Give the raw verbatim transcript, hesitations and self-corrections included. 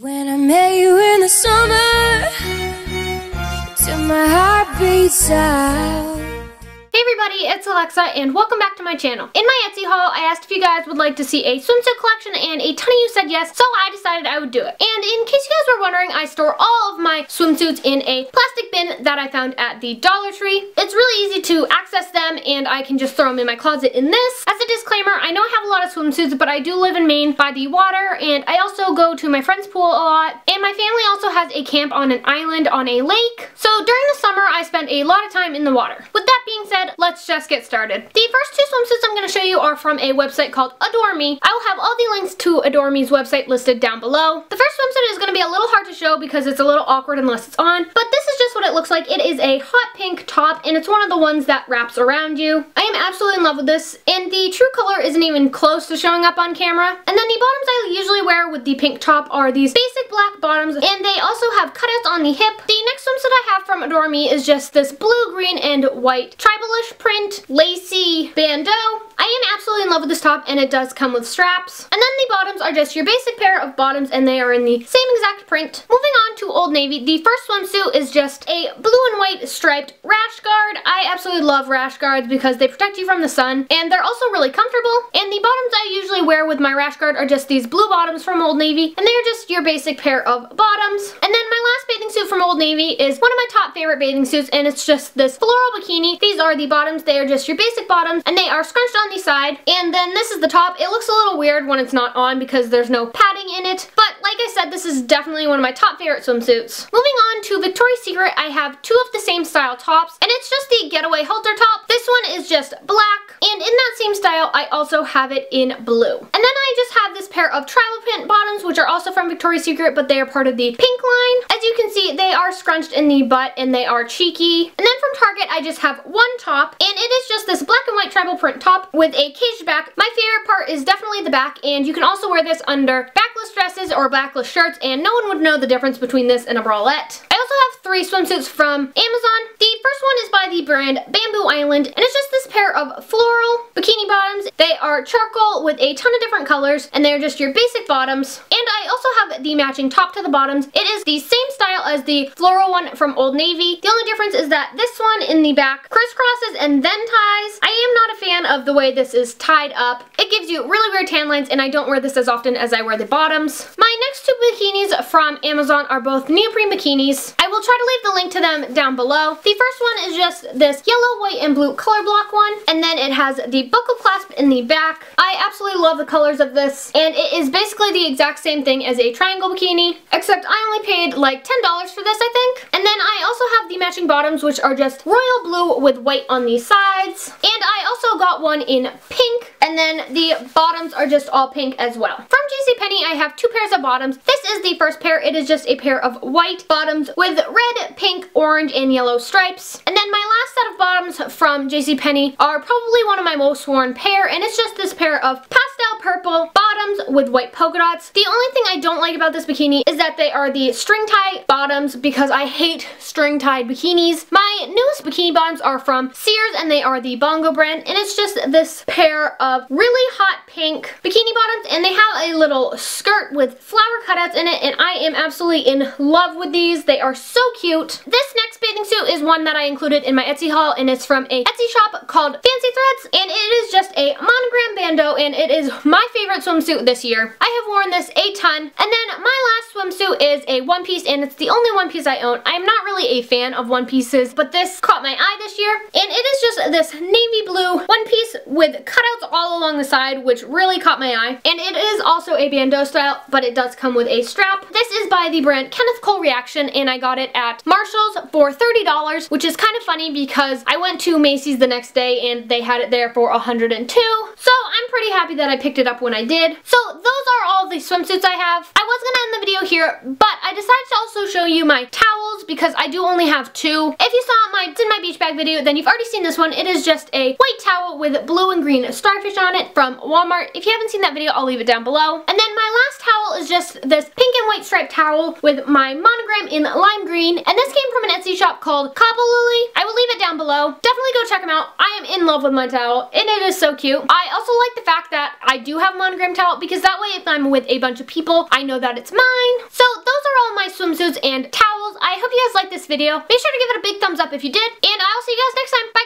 When I met you in the summer, till my heart beats out. Hey everybody, it's Alexa and welcome back to my channel. In my Etsy haul, I asked if you guys would like to see a swimsuit collection and a ton of you said yes, so I decided I would do it. And in case you guys were wondering, I store all of my swimsuits in a plastic bin that I found at the Dollar Tree. It's really easy to access them and I can just throw them in my closet in this. As a disclaimer, I know I have a lot of swimsuits, but I do live in Maine by the water and I also go to my friend's pool a lot. And my family also has a camp on an island on a lake. So during the summer, I spend a lot of time in the water. With that being said, let's just get started. The first two swimsuits I'm going to show you are from a website called Adore Me. I will have all the links to Adore Me's website listed down below. The first swimsuit is going to be a little hard to show because it's a little awkward unless it's on, but this is just what it looks like. It is a hot pink top and it's one of the ones that wraps around you. I am absolutely in love with this and the true color isn't even close to showing up on camera. And then the bottoms I usually wear with the pink top are these basic black bottoms and they also have cutouts on the hip. The next swimsuit I have from Adore Me is just this blue, green, and white tribal print lacy bandeau. I am absolutely in love with this top and it does come with straps. And then the bottoms are just your basic pair of bottoms and they are in the same exact print. Moving on to Old Navy, the first swimsuit is just a blue and white striped rash guard. I absolutely love rash guards because they protect you from the sun and they're also really comfortable. And the bottoms I usually wear with my rash guard are just these blue bottoms from Old Navy and they're just your basic pair of bottoms. And then my last bathing suit from Old Navy is one of my top favorite bathing suits and it's just this floral bikini. These are the bottoms, they are just your basic bottoms and they are scrunched on the side, and then this is the top. It looks a little weird when it's not on because there's no padding in it, but like I said, this is definitely one of my top favorite swimsuits. Moving on to Victoria's Secret, I have two of the same style tops and it's just the getaway halter top. This one is just black and in that same style I also have it in blue. And then I just have this pair of tribal print bottoms which are also from Victoria's Secret but they are part of the pink line. As you can see, they are scrunched in the butt and they are cheeky. And then from Target I just have one top and it is just this black and white tribal print top with a caged back. My favorite part is definitely the back and you can also wear this under backless dresses or backless shirts and no one would know the difference between this and a bralette. I also have three swimsuits from Amazon. The first one is by the brand Bamboo Island and it's just this pair of floral bikini bottoms. They are charcoal with a ton of different colors and they're just your basic bottoms. And I also have the matching top to the bottoms. It is the same style as the floral one from Old Navy. The only difference is that this one in the back crisscrosses and then ties. I am not a fan of the way this is tied up. It gives you really weird tan lines and I don't wear this as often as I wear the bottoms. My next two bikinis from Amazon are both neoprene bikinis. I will try to leave the link to them down below. The first one is just this yellow, white, and blue color block one and then it has the buckle clasp in the back. I absolutely love the colors of this and it is basically the exact same thing as a triangle bikini except I only paid like ten dollars for this, I think. And then I also have the matching bottoms which are just royal blue with white on these sides, and I also got one in pink and then the bottoms are just all pink as well. From JCPenney I have two pairs of bottoms. This is the first pair. It is just a pair of white bottoms with red, pink, orange, and yellow stripes. And then my last set of bottoms from JCPenney are probably one of my most worn pair and it's just this pair of pastel purple bottoms with white polka dots. The only thing I don't like about this bikini is that they are the string tie bottoms because I hate string tied bikinis. My newest bikini bottoms are from Sears and they are the Bongo brand and it's just this pair of really hot pink bikini bottoms and they have a little skirt with flower cutouts in it and I am absolutely in love with these. They are so cute. This next bathing suit is one that I included in my Etsy haul and it's from a Etsy shop called Fancy Threads and it is just a monogram bandeau and it is my favorite swimsuit this year. I have worn this a ton. And then my last swimsuit is a one piece and it's the only one piece I own. I'm not really a fan of one pieces but this caught my eye this year. And it is just this navy blue one piece with cutouts all along the side which really caught my eye. And it is also a bandeau style but it does come with a strap. This is by the brand Kenneth Cole Reaction and I got it at Marshall's for thirty dollars, which is kind of funny because I went to Macy's the next day and they had it there for one hundred two dollars. So I'm pretty happy that I picked it up when I did. So those are all the swimsuits I have. I was gonna end the video here but I decided to also show you my towels because I do only have two. If you saw my It's in My Beach Bag video, then you've already seen this one. It is just a white towel with blue and green starfish on it from Walmart. If you haven't seen that video, I'll leave it down below. And then my last towel is just this pink and white striped towel with my monogram in lime green. And this came from an Etsy shop called KABOLILLIE. I will leave it down below. Definitely go check them out. I am in love with my towel and it is so cute. I also like the fact that I do have a monogram towel because that way if I'm with a bunch of people, I know that it's mine. So swimsuits, and towels. I hope you guys liked this video. Make sure to give it a big thumbs up if you did, and I'll see you guys next time. Bye!